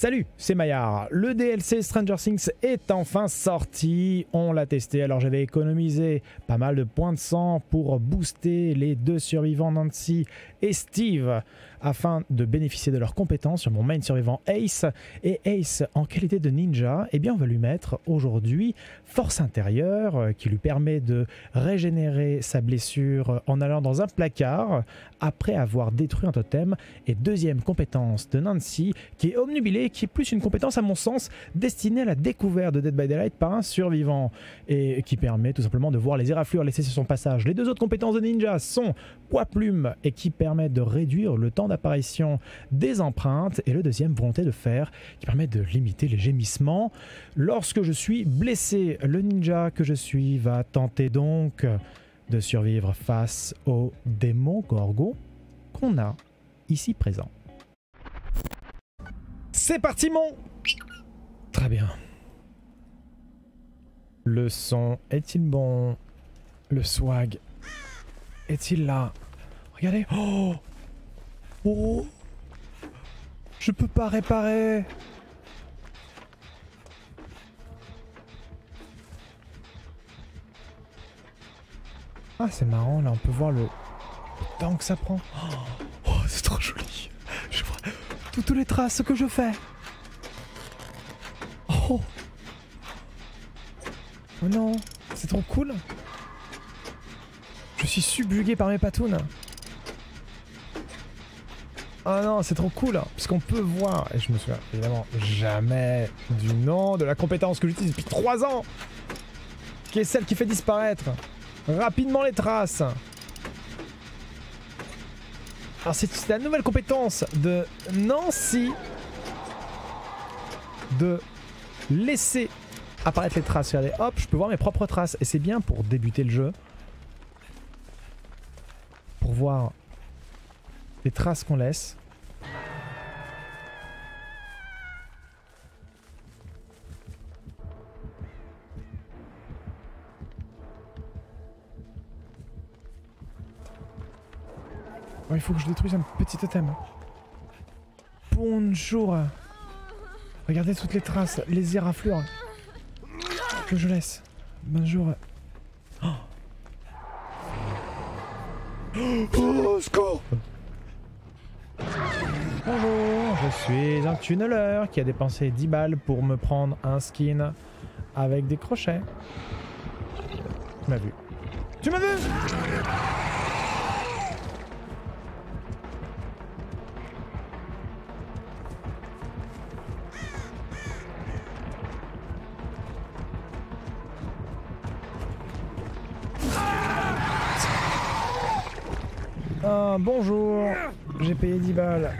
Salut, c'est Maillard. Le DLC Stranger Things est enfin sorti, on l'a testé, alors j'avais économisé pas mal de points de sang pour booster les deux survivants Nancy et Steve afin de bénéficier de leurs compétences sur mon main survivant Ace. Et Ace, en qualité de ninja, eh bien on va lui mettre aujourd'hui force intérieure qui lui permet de régénérer sa blessure en allant dans un placard après avoir détruit un totem, et deuxième compétence de Nancy qui est omnubilée, qui est plus une compétence à mon sens destinée à la découverte de Dead by Daylight par un survivant et qui permet tout simplement de voir les éraflures laissées sur son passage. Les deux autres compétences de ninja sont poids plume et qui permettent de réduire le temps d'apparition des empreintes, et le deuxième volonté de fer qui permet de limiter les gémissements lorsque je suis blessé. Le ninja que je suis va tenter donc de survivre face au Démogorgon qu'on a ici présent. C'est parti mon... Très bien. Le son est-il bon? Le swag est-il là? Regardez. Oh, oh, je peux pas réparer. Ah c'est marrant, là on peut voir le temps que ça prend. Oh, c'est trop joli. Je vois... toutes les traces que je fais. Oh, oh non, c'est trop cool. Je suis subjugué par mes patounes. Ah non, c'est trop cool. Parce qu'on peut voir, et je me souviens évidemment jamais du nom de la compétence que j'utilise depuis 3 ans, qui est celle qui fait disparaître rapidement les traces. Alors c'est la nouvelle compétence de Nancy de laisser apparaître les traces. Regardez, hop, je peux voir mes propres traces. Et c'est bien pour débuter le jeu, pour voir les traces qu'on laisse. Oh, il faut que je détruise un petit totem. Bonjour. Regardez toutes les traces, les éraflures que je laisse. Bonjour. Oh, oh, au secours. Bonjour, je suis un tunneleur qui a dépensé 10 balles pour me prendre un skin avec des crochets. Tu m'as vu. Tu m'as vu. Bonjour, j'ai payé 10 balles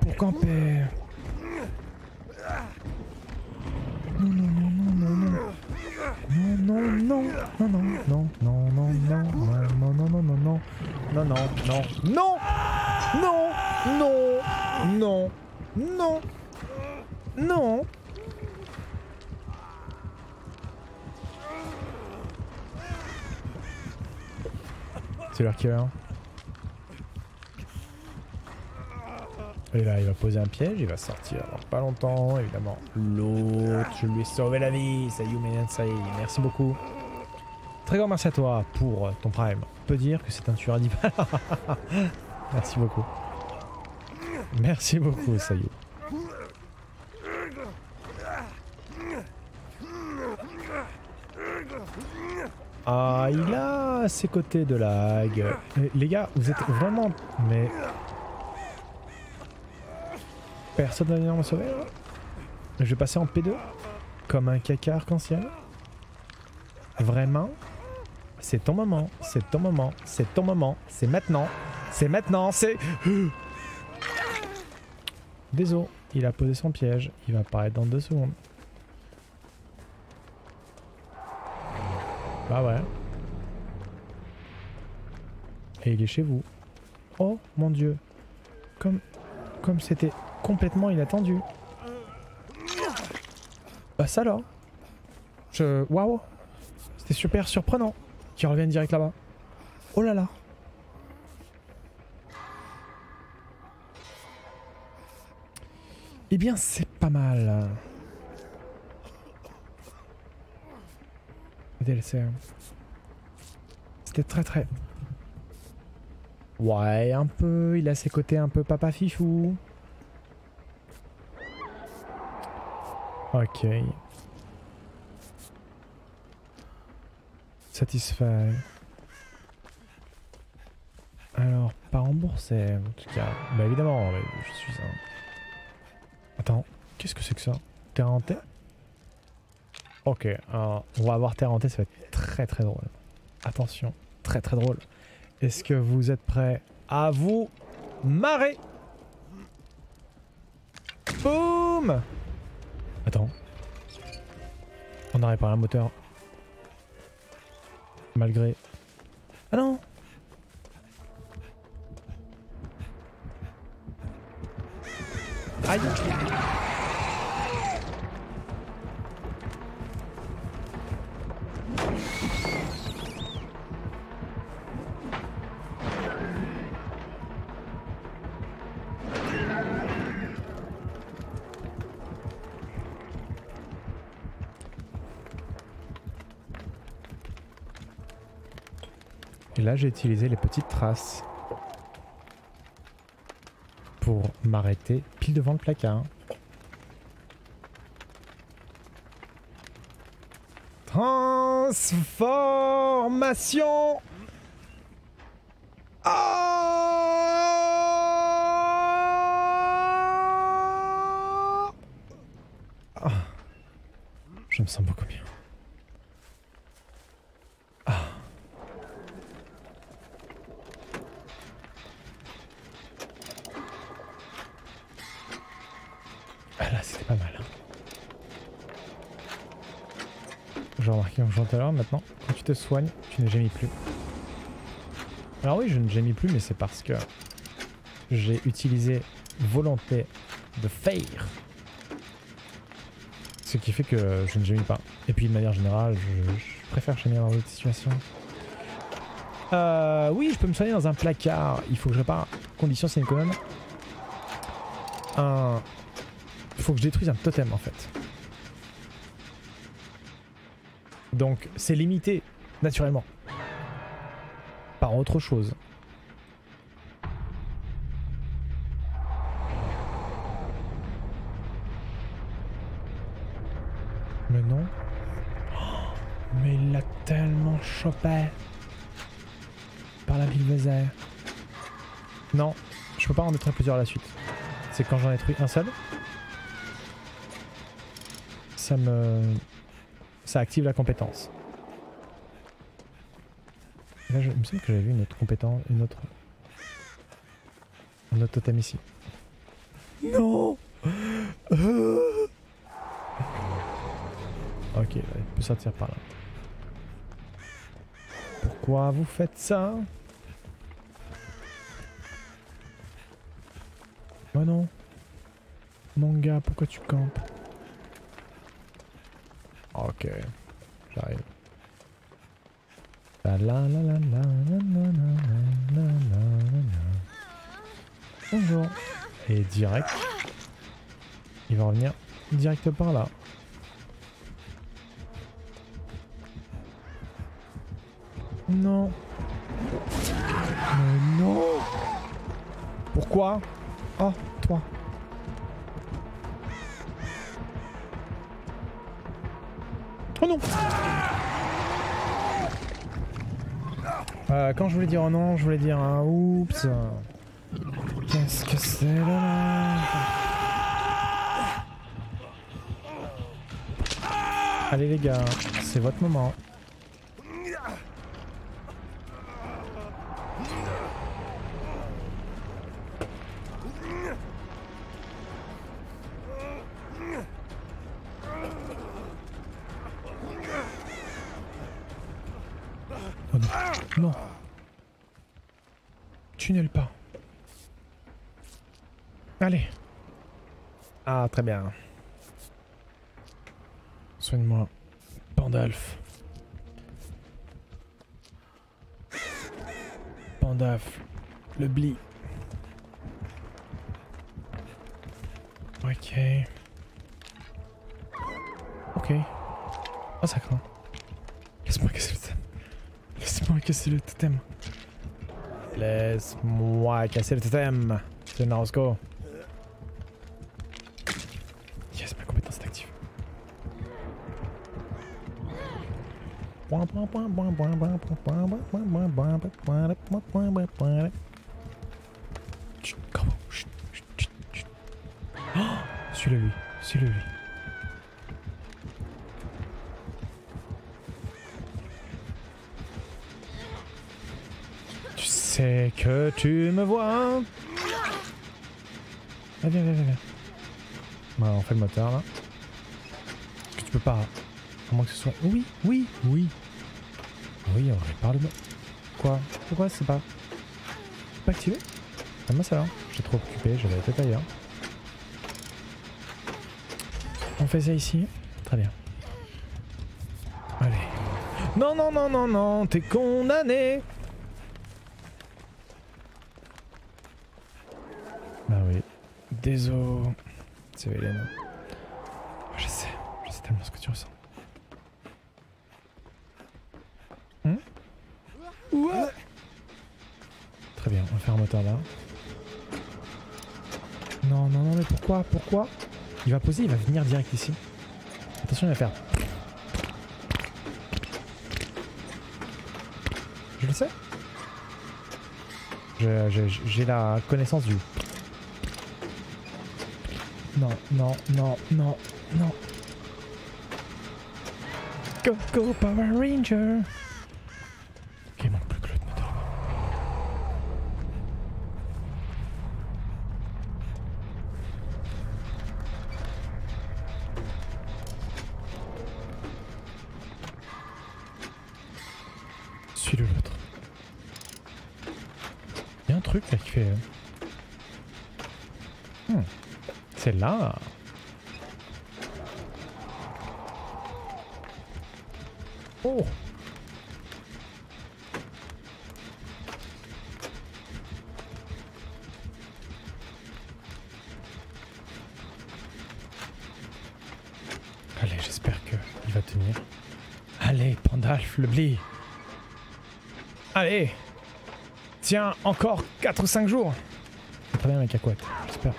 pour camper. Non, non, non, non, non, non, non, non, non, non, non, non, non, non, non, non, non, non, non, non, non, non, non, non. C'est l'heure qui est là. Là, il va poser un piège, il va sortir alors pas longtemps, évidemment. L'autre, je lui ai sauvé la vie, c'est you, Nancy. Merci beaucoup. Très grand merci à toi pour ton prime. On peut dire que c'est un tueur à 10 balles. Merci beaucoup. Merci beaucoup, ça y est. Ah, il a ses côtés de lag. Les gars, vous êtes vraiment... mais... personne n'a me sauver. Je vais passer en P2 comme un caca arc-en-ciel. Vraiment, c'est ton moment, c'est ton moment, c'est ton moment, c'est maintenant, c'est maintenant, c'est... Désolé, il a posé son piège, il va apparaître dans 2 secondes. Bah ouais. Et il est chez vous. Oh mon dieu. Comme c'était... complètement inattendu. Bah ça là. Waouh. C'était super surprenant qu'ils reviennent direct là-bas. Oh là là. Eh bien, c'est pas mal. DLC. C'était très... Ouais, un peu. Il a ses côtés un peu papa fifou. Ok. Satisfait. Alors, pas remboursé, en tout cas. Bah évidemment, je suis un... Attends, qu'est-ce que c'est que ça? Terre hantée? Ok, alors, on va avoir terre hantée, ça va être très drôle. Attention, très drôle. Est-ce que vous êtes prêts à vous marrer? Boum! Attends. On a réparé un moteur. Malgré... Ah non! Aïe! Et là, j'ai utilisé les petites traces pour m'arrêter pile devant le placard. Transformation! Ah! Oh, je me sens beaucoup mieux. Alors maintenant, quand tu te soignes, tu ne gémis plus. Alors oui, je ne gémis plus, mais c'est parce que j'ai utilisé volonté de faire. Ce qui fait que je ne gémis pas. Et puis de manière générale, je préfère gémir dans d'autres situations. Oui, je peux me soigner dans un placard. Il faut que je répare. Condition sine qua non. Il faut que je détruise un totem en fait. Donc c'est limité, naturellement, par autre chose. Mais non. Oh, mais il l'a tellement chopé par la ville des airs. Non, je peux pas en détruire plusieurs à la suite. C'est quand j'en détruis un seul. Ça active la compétence. Et là, il me semble que j'avais vu une autre compétence, un autre totem ici. Non. Ok, là, il peut sortir par là. Pourquoi vous faites ça? Oh non. Mon gars, pourquoi tu campes? Ok, j'arrive. Bonjour. Et direct. Il va revenir direct par là. Non. Mais non. Pourquoi? Oh, toi. Oh non! Quand je voulais dire oh non, je voulais dire un oups. Qu'est-ce que c'est là? Allez les gars, c'est votre moment. Non. Tunnel pas. Allez. Ah, très bien. Soigne-moi. Pandalf. Pandalf. Le bli. Ok. Ok. Oh, ça craint. Laisse-moi casser le totem. Laisse-moi casser le totem. Laisse-moi casser le totem. C'est non, let's go. Yes, ma compétence est active. Suis-le lui, suis-le lui. Tu sais que tu me vois. Ah, viens, viens, viens. Bah, on fait le moteur là. Est-ce que tu peux pas. À moins que ce soit. Oui, oui, oui. Oui, on répare le. Quoi? Pourquoi c'est pas. Pas activé? Ah, mince alors. J'étais trop occupé, j'avais la tête ailleurs. On fait ça ici. Très bien. Allez. Non, non, non, non, non, t'es condamné. Bah oui. Désolé. C'est Hélène. Oh, je sais tellement ce que tu ressens. Hein? Ouais. Très bien, on va faire un moteur là. Non, non, non, mais pourquoi? Pourquoi? Il va poser, il va venir direct ici. Attention, il va faire. Je le sais. J'ai la connaissance du. Non, non, non, non, non. Go, go, Power Ranger. Ok, il manque plus que le moteur. Suis-le l'autre. Il y a un truc là qui fait. C'est là. Oh. Allez, j'espère que il va tenir. Allez, Pandalf, le bli. Allez. Tiens, encore 4 ou 5 jours. Très bien, la cacouette, j'espère.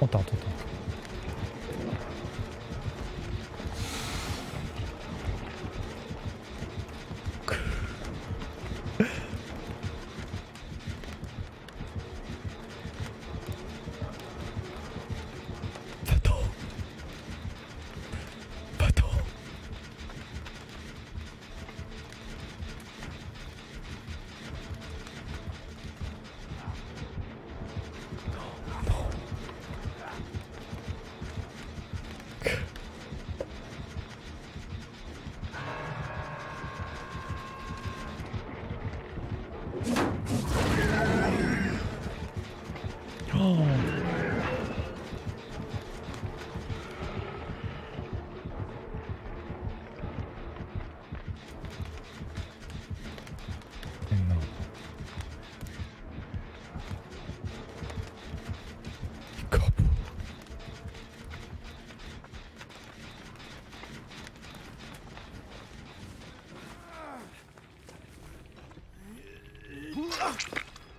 On tente. Va-t'en. Va-t'en.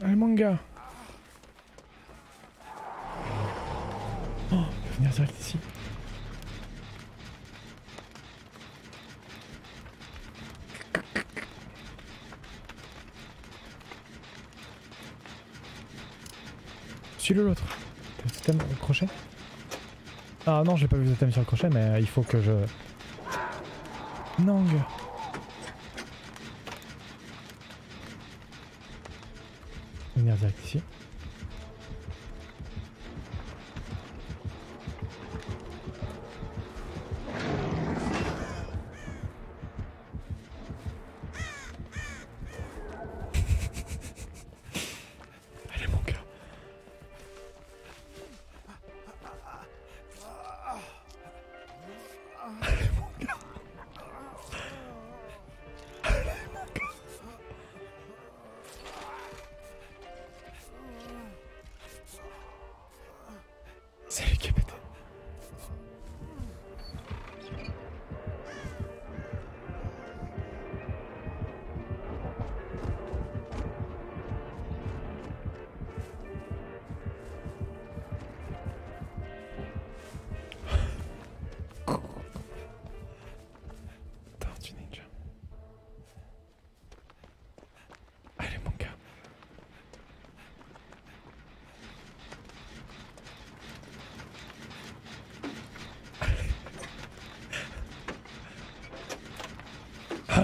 Allez mon gars. Oh, il va venir direct ici. Suis-le l'autre. T'as le totem au crochet? Ah non, j'ai pas vu le totem sur le crochet, mais il faut que je... Non, gars. Venir direct ici. Allez mon cœur. Allez mon cœur. Allez mon cœur.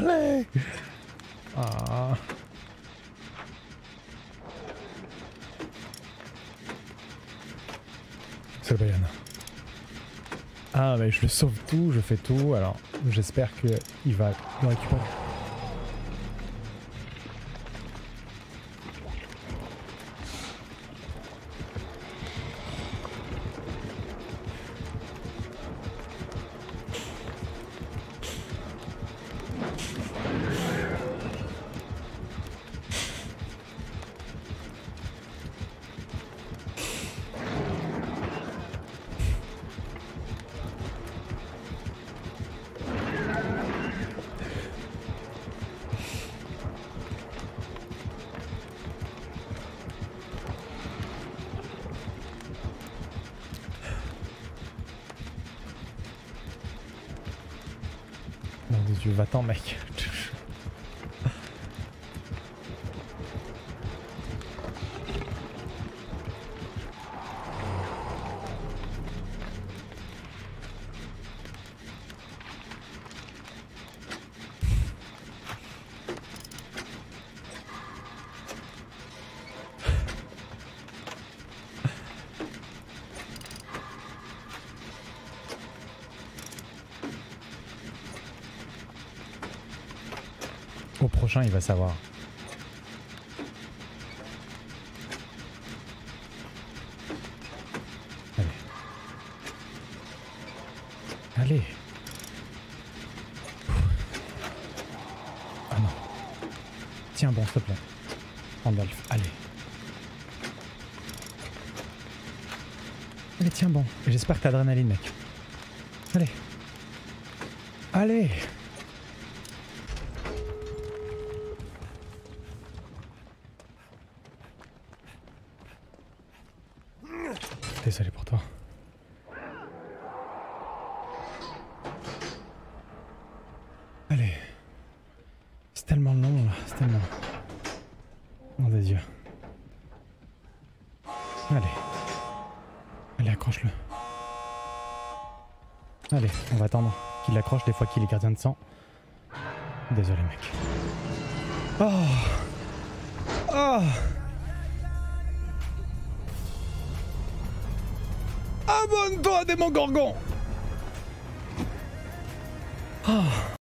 parler. Ah. C'est le Bayonne. Ah mais je le sauve tout, je fais tout, alors j'espère qu'il va le récupérer. Va-t'en mec. Il va savoir. Allez. Allez. Ah non. Tiens bon, s'il te plaît. Randolph, allez. Allez, tiens bon. J'espère que t'as adrénaline, mec. Allez. Allez. Désolé pour toi. Allez. C'est tellement long là, c'est tellement... Nom des yeux. Allez. Allez, accroche-le. Allez, on va attendre qu'il l'accroche des fois qu'il est gardien de sang. Désolé mec. Oh. Oh. Abonne-toi à Démogorgon. Ah.